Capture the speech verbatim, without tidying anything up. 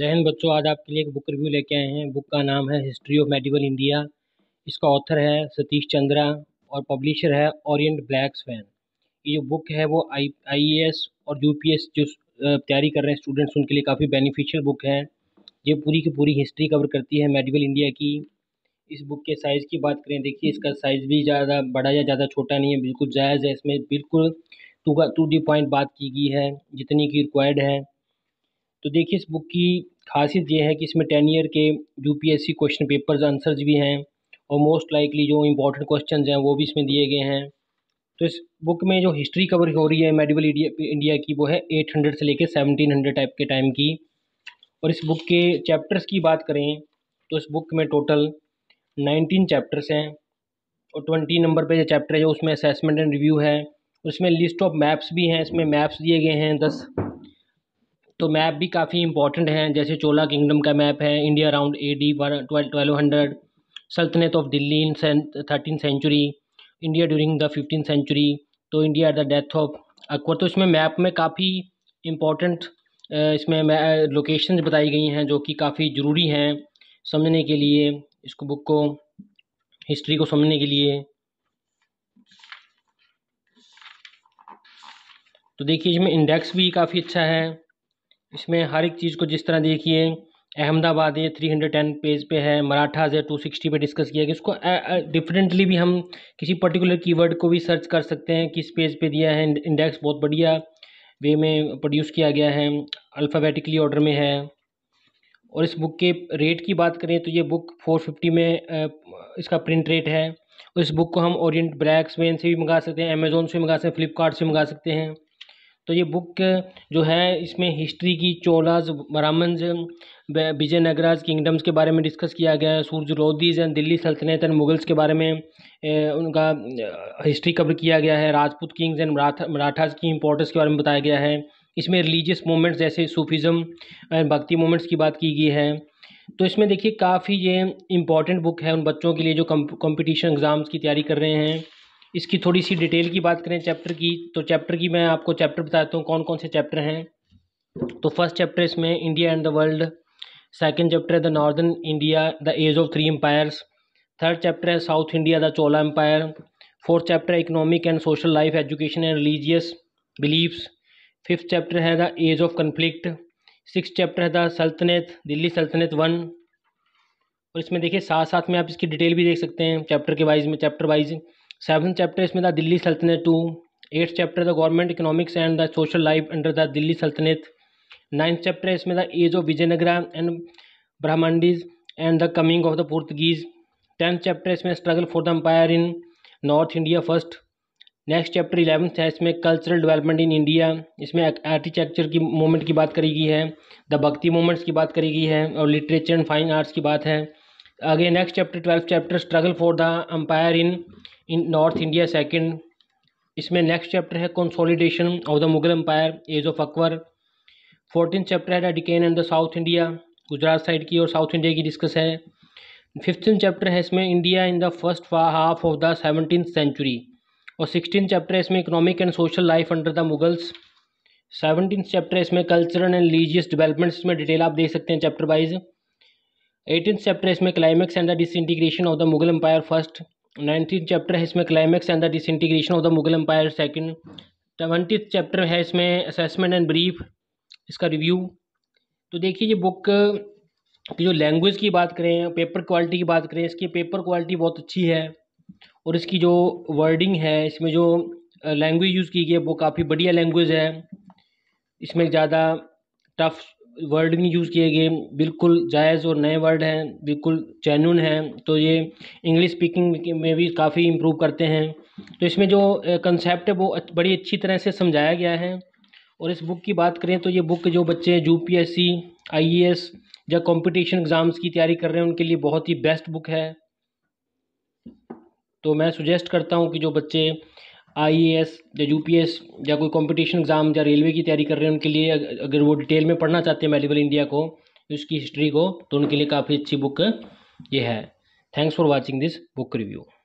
जय हिंद बच्चों, आज आपके लिए एक बुक रिव्यू लेके आए हैं। बुक का नाम है हिस्ट्री ऑफ मेडिवल इंडिया। इसका ऑथर है सतीश चंद्रा और पब्लिशर है ओरिएंट ब्लैक स्वान। ये जो बुक है वो आई आईएएस और यूपीएस जो तैयारी कर रहे हैं स्टूडेंट्स, उनके लिए काफ़ी बेनिफिशियल बुक है। ये पूरी की पूरी हिस्ट्री कवर करती है मेडिवल इंडिया की। इस बुक के साइज़ की बात करें, देखिए इसका साइज़ भी ज़्यादा बड़ा या ज़्यादा छोटा नहीं है, बिल्कुल जायज़ है। इसमें बिल्कुल टू टू डी पॉइंट बात की गई है जितनी की रिक्वायर्ड है। तो देखिए इस बुक की खासियत ये है कि इसमें टेन ईयर के यूपीएससी क्वेश्चन पेपर्स आंसर्स भी हैं और मोस्ट लाइकली जो इंपॉर्टेंट क्वेश्चंस हैं वो भी इसमें दिए गए हैं। तो इस बुक में जो हिस्ट्री कवर हो रही है मेडिवल इंडिया की वो है एट हंड्रेड से लेकर सेवनटीन हंड्रेड टाइप के टाइम की। और इस बुक के चैप्टर्स की बात करें तो इस बुक में टोटल नाइनटीन चैप्टर्स हैं और ट्वेंटी नंबर पर जो चैप्टर है उसमें असेसमेंट एंड रिव्यू है। उसमें लिस्ट ऑफ मैप्स भी हैं, इसमें मैप्स दिए गए हैं दस। तो मैप भी काफ़ी इंपॉर्टेंट हैं, जैसे चोला किंगडम का मैप है, India round A D twelve hundred, सल्तनत of Delhi in thirteen century, India during the fifteen century, तो India the death of Akbar. तो इसमें मैप में काफ़ी इम्पॉर्टेंट इसमें लोकेशंस बताई गई हैं जो कि काफ़ी ज़रूरी हैं समझने के लिए, इसको बुक को हिस्ट्री को समझने के लिए। तो देखिए इसमें इंडेक्स भी काफ़ी अच्छा है। इसमें हर एक चीज़ को जिस तरह देखिए अहमदाबाद ये थ्री हंड्रेड टेन पेज पे है, मराठाज है टू सिक्सटी पे डिस्कस किया गया। इसको डिफरेंटली भी हम किसी पर्टिकुलर कीवर्ड को भी सर्च कर सकते हैं, किस पेज पे दिया है। इंडेक्स बहुत बढ़िया वे में प्रोड्यूस किया गया है, अल्फ़ाबेटिकली ऑर्डर में है। और इस बुक के रेट की बात करें तो ये बुक फोर फिफ्टी में इसका प्रिंट रेट है। और इस बुक को हम ओरिएंट ब्लैक स्वान से भी मंगा सकते हैं, अमेज़ोन से भी मंगा सकते हैं, फ्लिपकार्ट से मंगा सकते हैं। तो ये बुक जो है इसमें हिस्ट्री की चोलाज, ब्राह्मण्स, विजयनगरा किंगडम्स के बारे में डिस्कस किया गया है, सूर्य लोदीज एंड दिल्ली सल्तनत एंड मुगल्स के बारे में ए, उनका हिस्ट्री कवर किया गया है। राजपूत किंग्स एंड मराठा मराठाज की इंपॉर्टेंस के बारे में बताया गया है। इसमें रिलीजियस मूवमेंट्स जैसे सूफीज़म एंड भक्ति मूवमेंट्स की बात की गई है। तो इसमें देखिए काफ़ी ये इंपॉर्टेंट बुक है उन बच्चों के लिए जो कॉम्पिटिशन एग्ज़ाम्स की तैयारी कर रहे हैं। इसकी थोड़ी सी डिटेल की बात करें चैप्टर की, तो चैप्टर की मैं आपको चैप्टर बताता हूँ कौन कौन से चैप्टर हैं। तो फर्स्ट चैप्टर इसमें India and the world, second chapter है the northern India the age of three empires, third chapter है south India the Chola empire, fourth chapter है economic and social life, education and religious beliefs, fifth chapter है the age of conflict, six chapter है the सल्तनत दिल्ली सल्तनत one. और इसमें देखिए साथ साथ में आप इसकी डिटेल भी देख सकते हैं चैप्टर के वाइज में, चैप्टर वाइज। सेवन्थ चैप्टर इसमें द दिल्ली सल्तनत two, eighth chapter the government economics and the social life under the Delhi सल्तनत, नाइन्थ चैप्टर इसमें the age of Vijayanagara and Bahmanids and the coming of the Portuguese, tenth chapter इसमें struggle for the empire in north India first. Next chapter eleventh है इसमें cultural development in India, इसमें architecture की movement की बात करी गई है, द भक्ति मूवमेंट्स की बात करी गई है और लिटरेचर एंड फाइन आर्ट्स की बात है। आगे next chapter twelfth chapter struggle for the empire in in north India second. इसमें नेक्स्ट चैप्टर है consolidation of the Mughal empire age of Akbar. Fourteen chapter है the Deccan and the south India, Gujarat side की और south India की discuss है। Fifteen chapter है इसमें India in the first half of the seventeen century. और सिक्सटीन चैप्टर है इसमें economic and social life under the Mughals. Seventeen chapter है इसमें कल्चरल एंड रिलीजियस डेवलपमेंट्स, इसमें डिटेल आप देख सकते हैं चैप्टर वाइज। एटीन चैप्टर है इसमें climax and the disintegration of the Mughal empire first. Nineteen chapter है इसमें climax and the disintegration of the Mughal empire second. Twenty chapter है इसमें असेसमेंट एंड ब्रीफ, इसका रिव्यू। तो देखिए ये बुक की जो लैंग्वेज की बात करें, पेपर क्वालिटी की बात करें, इसकी पेपर क्वालिटी बहुत अच्छी है और इसकी जो वर्डिंग है, इसमें जो लैंग्वेज यूज़ की गई है वो काफ़ी बढ़िया लैंग्वेज है। इसमें ज़्यादा टफ वर्ड नहीं यूज़ किए गए, बिल्कुल जायज़ और नए वर्ड हैं, बिल्कुल जेन्युइन हैं। तो ये इंग्लिश स्पीकिंग में भी काफ़ी इम्प्रूव करते हैं। तो इसमें जो कंसेप्ट है वो बड़ी अच्छी तरह से समझाया गया है। और इस बुक की बात करें तो ये बुक जो बच्चे यूपीएससी, आईएएस या कॉम्पिटिशन एग्ज़ाम्स की तैयारी कर रहे हैं उनके लिए बहुत ही बेस्ट बुक है। तो मैं सुजेस्ट करता हूँ कि जो बच्चे आईएएस या यूपीएस या कोई कंपटीशन एग्ज़ाम या रेलवे की तैयारी कर रहे हैं उनके लिए, अगर वो डिटेल में पढ़ना चाहते हैं मेडिवल इंडिया को, उसकी हिस्ट्री को, तो उनके लिए काफ़ी अच्छी बुक ये है। Thanks for watching this book review.